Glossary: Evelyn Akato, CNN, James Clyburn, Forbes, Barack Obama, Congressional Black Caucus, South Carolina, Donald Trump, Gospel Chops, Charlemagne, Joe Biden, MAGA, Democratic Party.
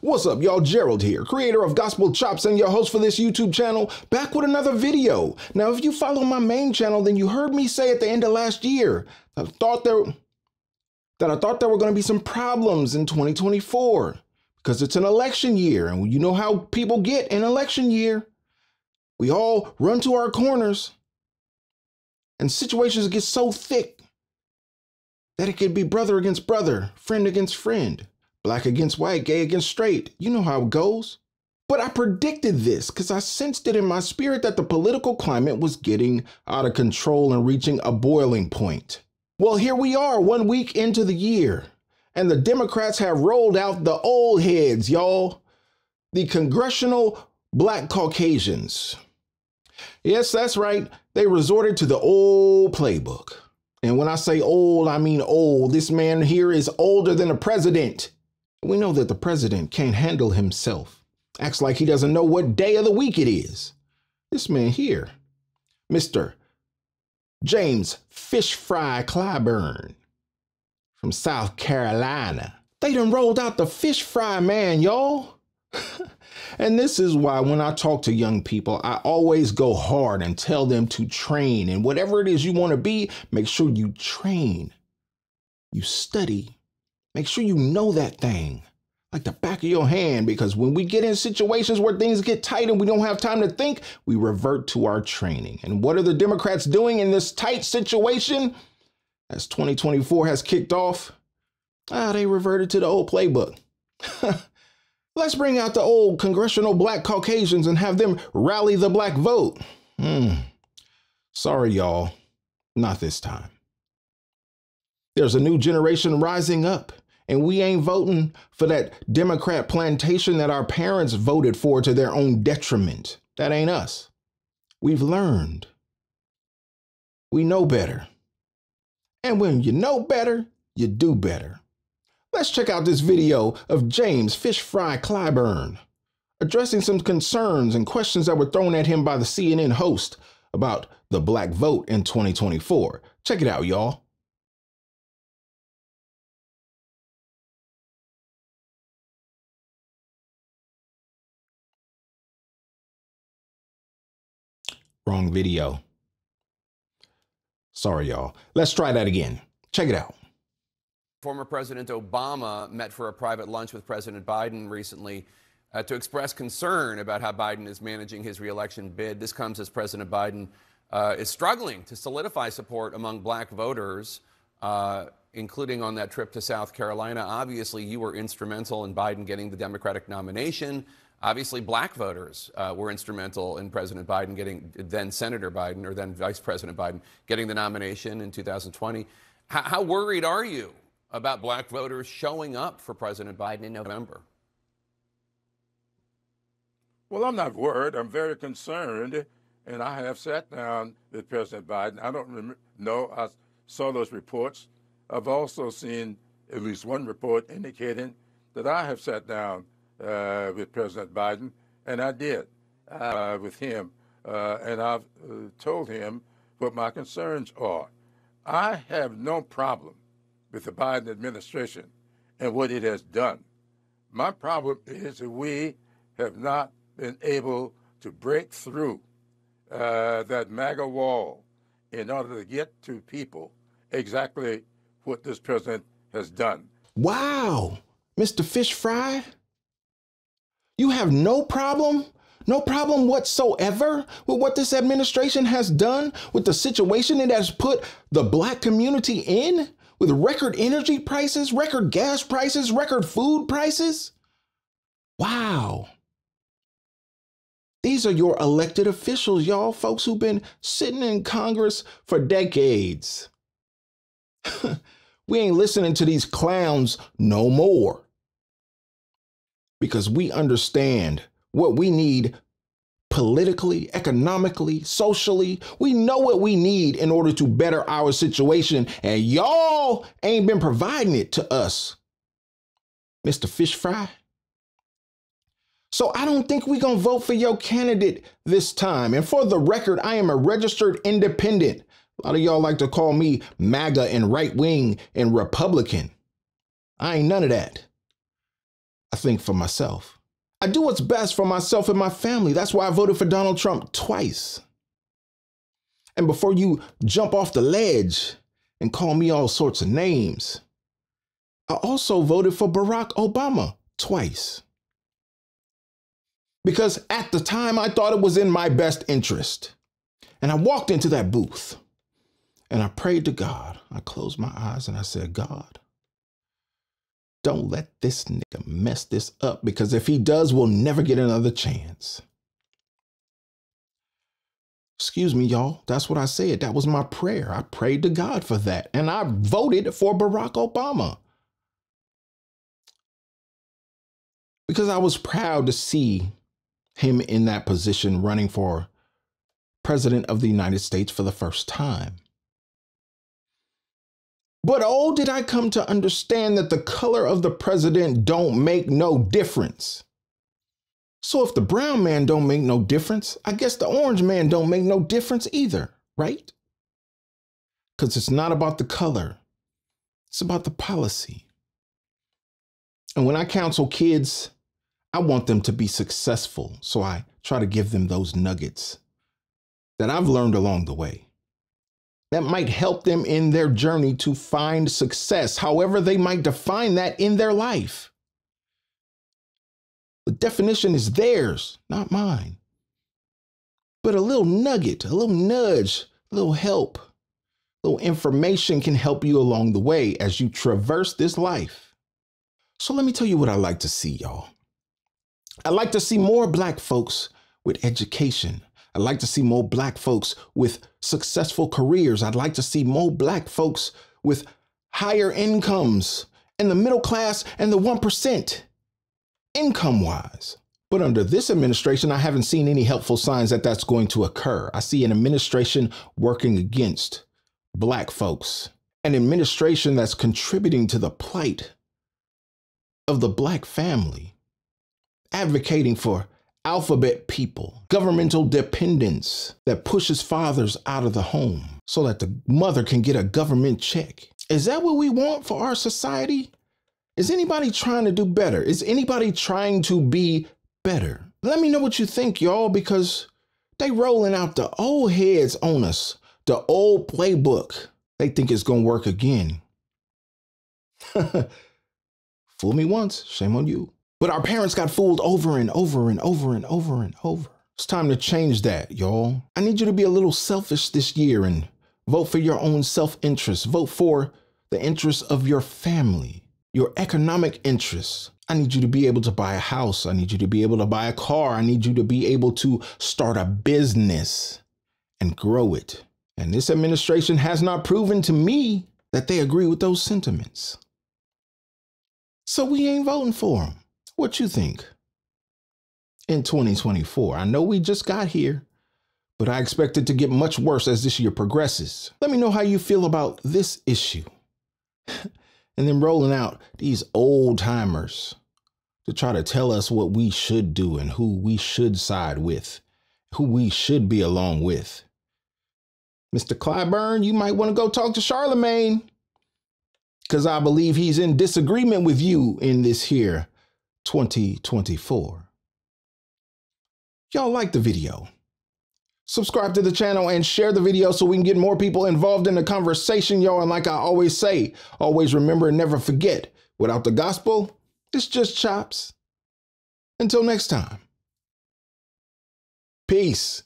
What's up, y'all? Gerald here, creator of Gospel Chops and your host for this YouTube channel, back with another video. Now, if you follow my main channel, then you heard me say at the end of last year that I thought there were going to be some problems in 2024 because it's an election year, and you know how people get in election year. We all run to our corners, and situations get so thick that it could be brother against brother, friend against friend. Black against white, gay against straight. You know how it goes. But I predicted this because I sensed it in my spirit that the political climate was getting out of control and reaching a boiling point. Well, here we are 1 week into the year, and the Democrats have rolled out the old heads, y'all. The Congressional Black Caucus. Yes, that's right. They resorted to the old playbook. And when I say old, I mean old. This man here is older than the president. We know that the president can't handle himself, acts like he doesn't know what day of the week it is. This man here, Mr. James Fish Fry Clyburn from South Carolina. They done rolled out the fish fry man, y'all. And this is why when I talk to young people, I always go hard and tell them to train. And whatever it is you want to be, make sure you train. You study. Make sure you know that thing like the back of your hand, because when we get in situations where things get tight and we don't have time to think, we revert to our training. And what are the Democrats doing in this tight situation? As 2024 has kicked off, they reverted to the old playbook. Let's bring out the old Congressional Black Caucasians and have them rally the black vote. Sorry, y'all. Not this time. There's a new generation rising up, and we ain't voting for that Democrat plantation that our parents voted for to their own detriment. That ain't us. We've learned. We know better. And when you know better, you do better. Let's check out this video of James Fish Fry Clyburn addressing some concerns and questions that were thrown at him by the CNN host about the black vote in 2024. Check it out, y'all. Wrong video. Sorry, y'all. Let's try that again. Check it out. Former President Obama met for a private lunch with President Biden recently to express concern about how Biden is managing his reelection bid. This comes as President Biden is struggling to solidify support among black voters, including on that trip to South Carolina. Obviously, you were instrumental in Biden getting the Democratic nomination. Obviously, black voters were instrumental in President Biden getting, then Senator Biden, or then Vice President Biden, getting the nomination in 2020. How worried are you about black voters showing up for President Biden in November? Well, I'm not worried. I'm very concerned. And I have sat down with President Biden. I don't know. I saw those reports. I've also seen at least one report indicating that I have sat down with President Biden, and I did with him, and I've told him what my concerns are. I have no problem with the Biden administration and what it has done. My problem is that we have not been able to break through that MAGA wall in order to get to people exactly what this president has done. Wow, Mr. Fish Fry? You have no problem whatsoever with what this administration has done, with the situation it has put the black community in, with record energy prices, record gas prices, record food prices. Wow. These are your elected officials, y'all, folks who've been sitting in Congress for decades. We ain't listening to these clowns no more, because we understand what we need politically, economically, socially. We know what we need in order to better our situation, and y'all ain't been providing it to us, Mr. Fish Fry. So I don't think we're gonna vote for your candidate this time. And for the record, I am a registered independent. A lot of y'all like to call me MAGA and right wing and Republican. I ain't none of that. I think for myself. I do what's best for myself and my family. That's why I voted for Donald Trump twice. And before you jump off the ledge and call me all sorts of names, I also voted for Barack Obama twice. Because at the time, I thought it was in my best interest. And I walked into that booth and I prayed to God. I closed my eyes and I said, God, don't let this nigga mess this up, because if he does, we'll never get another chance. Excuse me, y'all. That's what I said. That was my prayer. I prayed to God for that. And I voted for Barack Obama because I was proud to see him in that position running for president of the United States for the first time. But oh, did I come to understand that the color of the president don't make no difference. So if the brown man don't make no difference, I guess the orange man don't make no difference either, right? Because it's not about the color. It's about the policy. And when I counsel kids, I want them to be successful. So I try to give them those nuggets that I've learned along the way that might help them in their journey to find success, however they might define that in their life. The definition is theirs, not mine. But a little nugget, a little nudge, a little help, a little information can help you along the way as you traverse this life. So let me tell you what I like to see, y'all. I like to see more Black folks with education. I'd like to see more Black folks with successful careers. I'd like to see more Black folks with higher incomes and the middle class and the 1% income-wise. But under this administration, I haven't seen any helpful signs that that's going to occur. I see an administration working against Black folks, an administration that's contributing to the plight of the Black family, advocating for alphabet people, governmental dependence that pushes fathers out of the home so that the mother can get a government check. Is that what we want for our society? Is anybody trying to do better? Is anybody trying to be better? Let me know what you think, y'all, because they rolling out the old heads on us, the old playbook. They think it's going to work again. Fool me once, shame on you. But our parents got fooled over and over and over and over and over. It's time to change that, y'all. I need you to be a little selfish this year and vote for your own self-interest. Vote for the interests of your family, your economic interests. I need you to be able to buy a house. I need you to be able to buy a car. I need you to be able to start a business and grow it. And this administration has not proven to me that they agree with those sentiments. So we ain't voting for them. What you think in 2024? I know we just got here, but I expect it to get much worse as this year progresses. Let me know how you feel about this issue and then rolling out these old timers to try to tell us what we should do and who we should side with, who we should be along with. Mr. Clyburn, you might want to go talk to Charlemagne, because I believe he's in disagreement with you in this here 2024. Y'all like the video? Subscribe to the channel and share the video so we can get more people involved in the conversation, y'all. And like I always say, always remember and never forget, without the gospel, it's just chops. Until next time. Peace.